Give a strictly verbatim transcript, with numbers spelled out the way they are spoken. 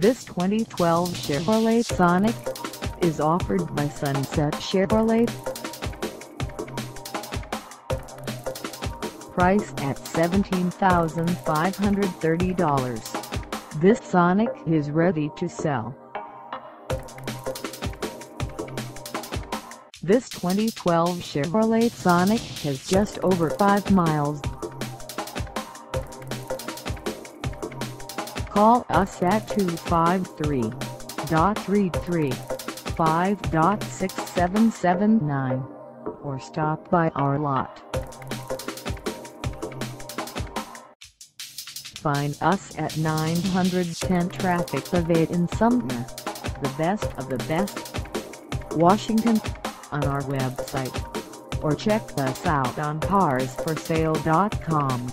This twenty twelve Chevrolet Sonic is offered by Sunset Chevrolet. Priced at seventeen thousand five hundred thirty dollars, this Sonic is ready to sell. This twenty twelve Chevrolet Sonic has just over five miles. Call us at two five three, three three five, six seven seven nine or stop by our lot. Find us at nine ten Traffic Ave in Sumner, the best of the best, Washington, on our website, or check us out on cars for sale dot com.